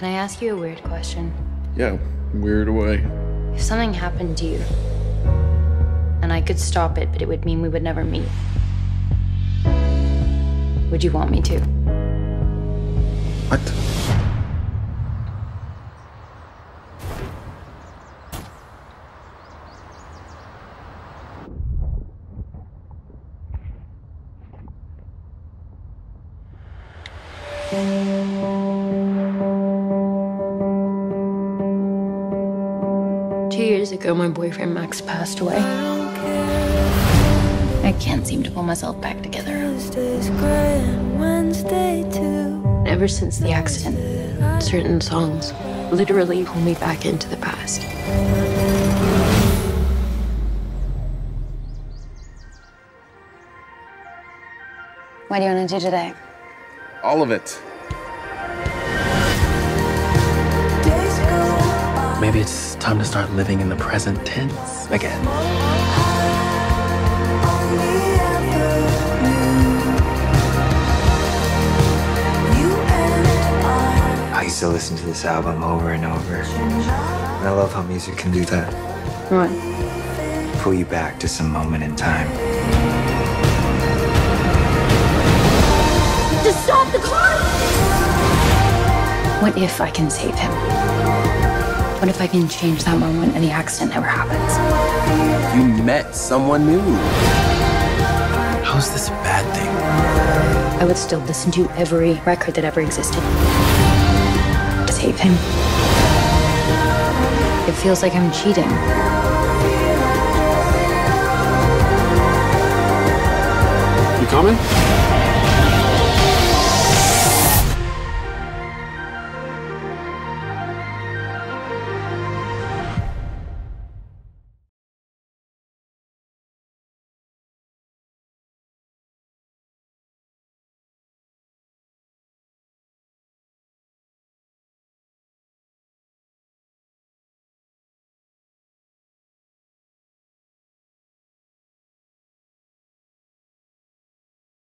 Can I ask you a weird question? Yeah, weird away. If something happened to you, and I could stop it, but it would mean we would never meet, would you want me to? What? Years ago, my boyfriend Max passed away. I can't seem to pull myself back together. Ever since the accident, certain songs literally pull me back into the past. What do you want to do today? All of it. Maybe it's time to start living in the present tense again. I used to listen to this album over and over. And I love how music can do that. What? Pull you back to some moment in time. Just stop the car! What if I can save him? What if I can change that moment and the accident never happens? You met someone new. How is this a bad thing? I would still listen to every record that ever existed to save him. It feels like I'm cheating. You coming?